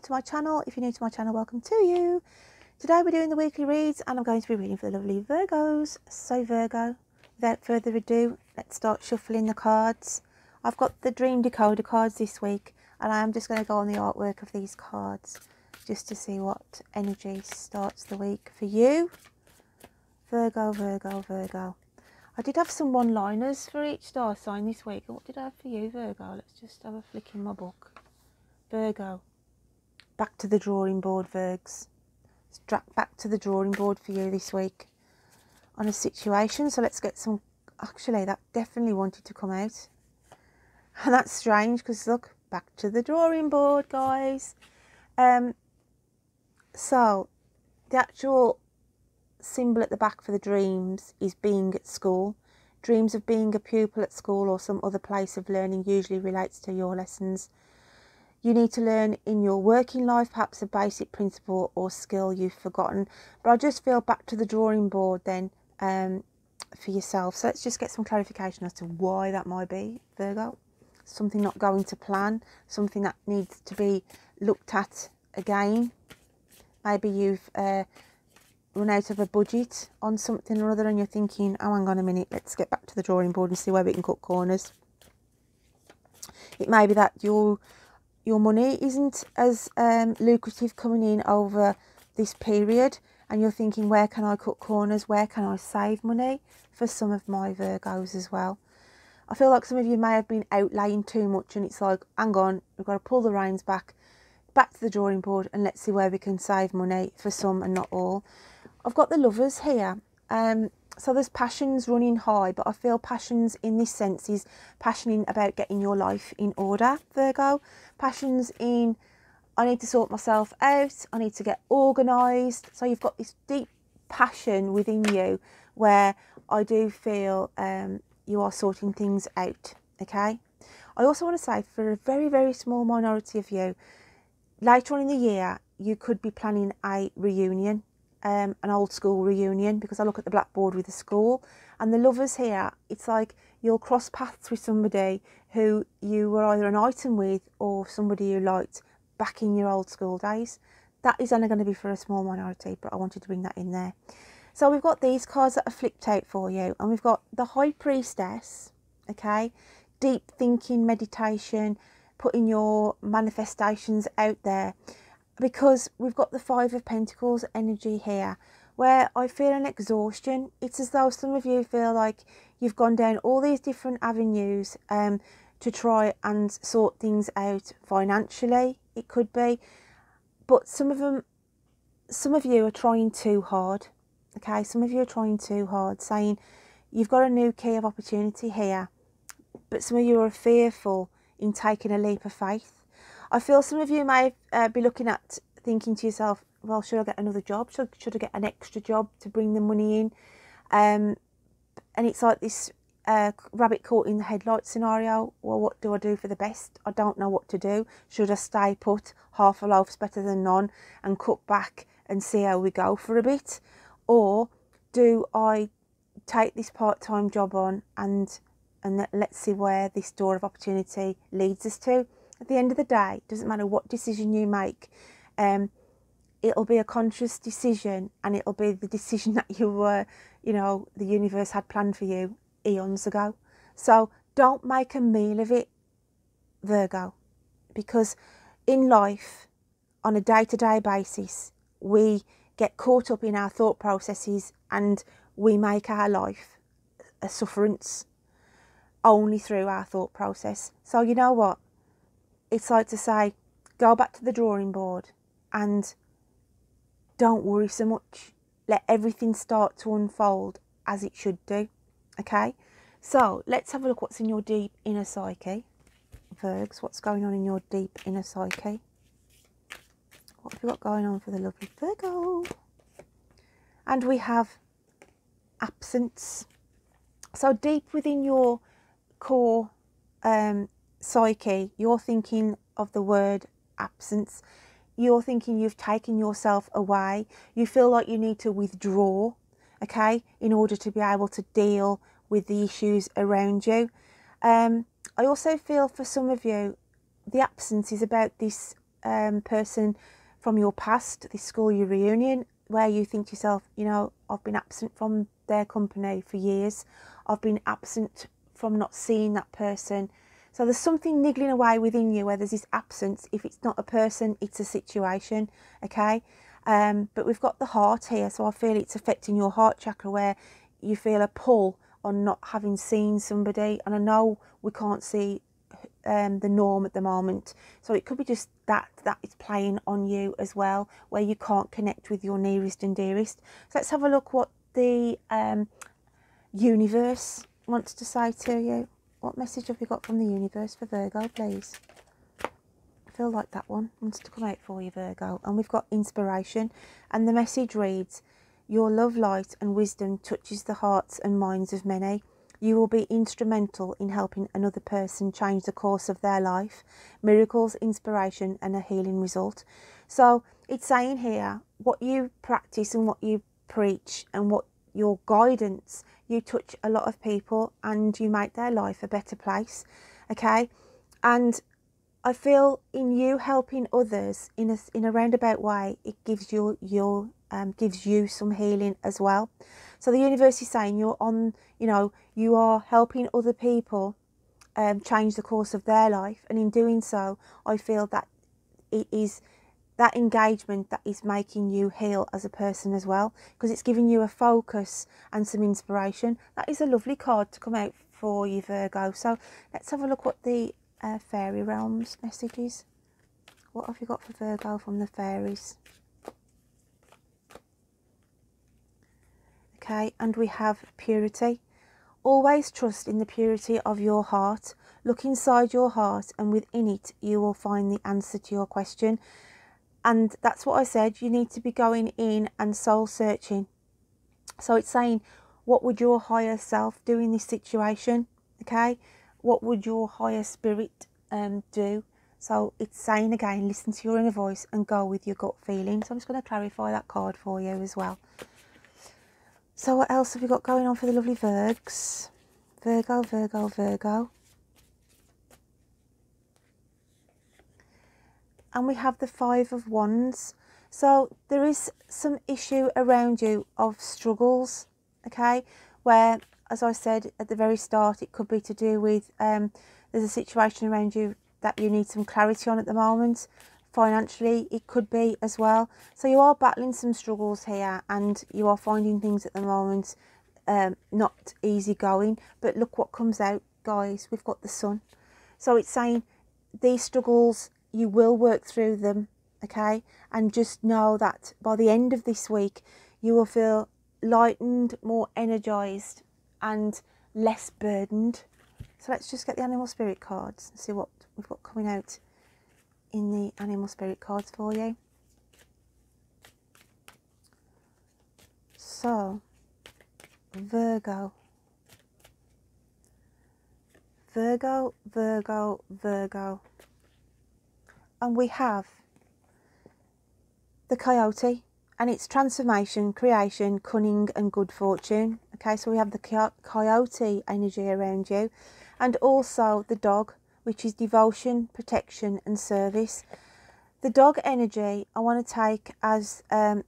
welcome to my channel. If you're new to my channel, welcome to you. Today we're doing the weekly reads and I'm going to be reading for the lovely Virgos. So Virgo, without further ado, let's start shuffling the cards. I've got the Dream Decoder cards this week and I am just going to go on the artwork of these cards just to see what energy starts the week for you. Virgo, Virgo, Virgo. I did have some one-liners for each star sign this week. What did I have for you, Virgo? Let's just have a flick in my book. Virgo, back to the drawing board, Virgs. Back to the drawing board for you this week on a situation. So let's get some... Actually, that definitely wanted to come out. And that's strange because, look, back to the drawing board, guys. So the actual... symbol at the back for the dreams is being at school. Dreams of being a pupil at school or some other place of learning usually relates to your lessons. You need to learn in your working life, perhaps a basic principle or skill you've forgotten. But I just feel back to the drawing board then for yourself. So let's just get some clarification as to why that might be, Virgo. Something not going to plan, something that needs to be looked at again. Maybe you've run out of a budget on something or other and you're thinking, oh, hang on a minute, let's get back to the drawing board and see where we can cut corners. It may be that your money isn't as lucrative coming in over this period and you're thinking, where can I cut corners, where can I save money? For some of my Virgos as well, I feel like some of you may have been outlaying too much and it's like, hang on, we've got to pull the reins back to the drawing board and let's see where we can save money for some and not all. I've got the Lovers here. So there's passions running high, but I feel passions in this sense is passioning about getting your life in order, Virgo. Passions in, I need to sort myself out, I need to get organised. So you've got this deep passion within you where I do feel you are sorting things out, okay? I also want to say for a very, very small minority of you, later on in the year, you could be planning a reunion. An old school reunion, because I look at the blackboard with the school and the Lovers here, it's like you'll cross paths with somebody who you were either an item with or somebody you liked back in your old school days. That is only going to be for a small minority, but I wanted to bring that in there. So we've got these cards that are flipped out for you and we've got the High Priestess, okay, deep thinking, meditation, putting your manifestations out there. Because we've got the Five of Pentacles energy here, where I feel an exhaustion. It's as though some of you feel like you've gone down all these different avenues to try and sort things out financially, it could be. But some of you are trying too hard, okay? Some of you are trying too hard, saying you've got a new key of opportunity here, but some of you are fearful in taking a leap of faith. I feel some of you may be looking at thinking to yourself, well, should I get another job? Should I get an extra job to bring the money in? And it's like this rabbit caught in the headlight scenario. Well, what do I do for the best? I don't know what to do. Should I stay put? Half a loaf's better than none, and cut back and see how we go for a bit? Or do I take this part-time job on and let's see where this door of opportunity leads us to? At the end of the day, it doesn't matter what decision you make, it'll be a conscious decision and it'll be the decision that you were, you know, the universe had planned for you eons ago. So don't make a meal of it, Virgo, because in life, on a day-to-day basis, we get caught up in our thought processes and we make our life a sufferance only through our thought process. So you know what? It's like to say, go back to the drawing board and don't worry so much. Let everything start to unfold as it should do, okay? So let's have a look what's in your deep inner psyche. Virgs, what's going on in your deep inner psyche? What have you got going on for the lovely Virgo? And we have absence. So deep within your core psyche, you're thinking of the word absence. You're thinking you've taken yourself away. You feel like you need to withdraw, okay, in order to be able to deal with the issues around you. I also feel for some of you, the absence is about this person from your past, this school year reunion, where you think to yourself, you know, I've been absent from their company for years. I've been absent from not seeing that person. So there's something niggling away within you where there's this absence. If it's not a person, it's a situation, okay? But we've got the heart here, so I feel it's affecting your heart chakra where you feel a pull on not having seen somebody. And I know we can't see the norm at the moment, so it could be just that is playing on you as well, where you can't connect with your nearest and dearest. So let's have a look what the universe wants to say to you. What message have you got from the universe for Virgo, please? I feel like that one wants to come out for you, Virgo. And we've got inspiration. And the message reads, your love, light and wisdom touches the hearts and minds of many. You will be instrumental in helping another person change the course of their life. Miracles, inspiration and a healing result. So it's saying here, what you practice and what you preach and what your guidance, you touch a lot of people and you make their life a better place, okay? And I feel in you helping others in a roundabout way, it gives you gives you some healing as well. So the universe is saying you're on, you know, you are helping other people change the course of their life, and in doing so, I feel that it is that engagement that is making you heal as a person as well, because it's giving you a focus and some inspiration. That is a lovely card to come out for you, Virgo. So let's have a look what the Fairy Realms message is. What have you got for Virgo from the fairies? Okay, and we have purity. Always trust in the purity of your heart. Look inside your heart and within it you will find the answer to your question. And that's what I said, you need to be going in and soul searching. So it's saying, what would your higher self do in this situation? Okay, what would your higher spirit do? So it's saying again, listen to your inner voice and go with your gut feeling. So I'm just going to clarify that card for you as well. So what else have we got going on for the lovely Virgs? Virgo, Virgo, Virgo. And we have the Five of Wands. So there is some issue around you of struggles, okay? Where, as I said at the very start, it could be to do with, there's a situation around you that you need some clarity on at the moment. Financially, it could be as well. So you are battling some struggles here and you are finding things at the moment not easy going. But look what comes out, guys. We've got the sun. So it's saying these struggles, you will work through them, okay? And just know that by the end of this week, you will feel lightened, more energised and less burdened. So let's just get the animal spirit cards and see what we've got coming out in the animal spirit cards for you. So, Virgo. Virgo, Virgo, Virgo. And we have the coyote, and it's transformation, creation, cunning and good fortune. Okay, so we have the coyote energy around you, and also the dog, which is devotion, protection and service. The dog energy I want to take as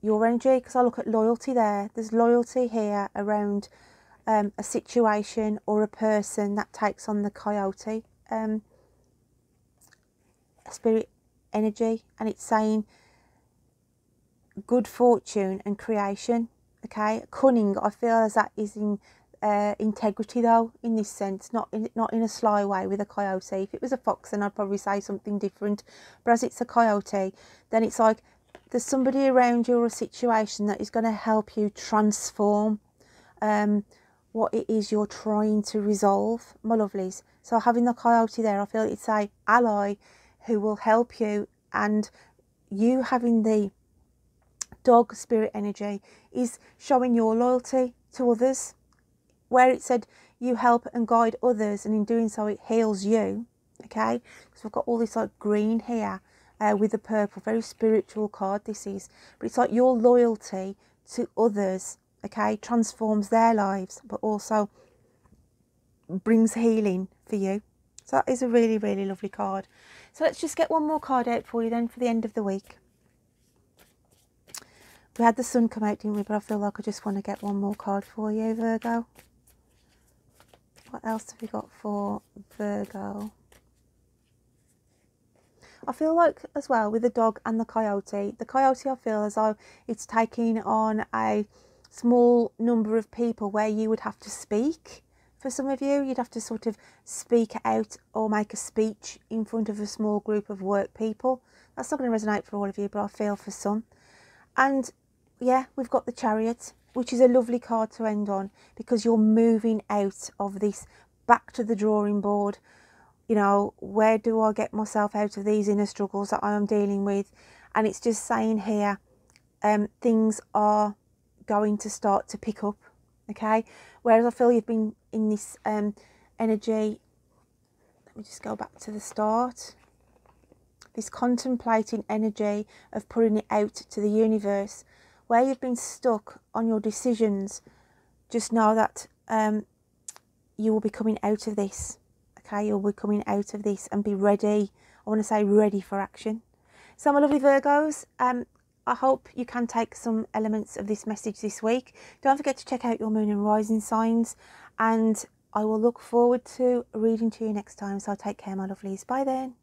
your energy, because I look at loyalty there. There's loyalty here around a situation or a person that takes on the coyote spirit energy, and it's saying good fortune and creation, okay? Cunning, I feel as that is in integrity though, in this sense, not in a sly way with a coyote. If it was a fox then I'd probably say something different, but as it's a coyote, then it's like there's somebody around you or a situation that is going to help you transform what it is you're trying to resolve, my lovelies. So having the coyote there, I feel it's a ally who will help you, and you having the dog spirit energy is showing your loyalty to others, where it said you help and guide others, and in doing so it heals you, okay? So we've got all this like green here with the purple, very spiritual card this is, but it's like your loyalty to others, okay, transforms their lives but also brings healing for you. So that is a really, really lovely card. So let's just get one more card out for you then for the end of the week. We had the sun come out, didn't we? But I feel like I just want to get one more card for you, Virgo. What else have we got for Virgo? I feel like as well with the dog and the coyote I feel as though it's taking on a small number of people where you would have to speak. For some of you, you'd have to sort of speak out or make a speech in front of a small group of work people. That's not going to resonate for all of you, but I feel for some. And yeah, we've got the Chariot, which is a lovely card to end on because you're moving out of this, back to the drawing board. You know, where do I get myself out of these inner struggles that I am dealing with? And it's just saying here, things are going to start to pick up, okay? Whereas I feel you've been in this energy, let me just go back to the start, this contemplating energy of putting it out to the universe. Where you've been stuck on your decisions, just know that you will be coming out of this, okay? You'll be coming out of this and be ready, I want to say ready for action. So my lovely Virgos, I hope you can take some elements of this message this week. Don't forget to check out your moon and rising signs, and I will look forward to reading to you next time. So take care, my lovelies. Bye then.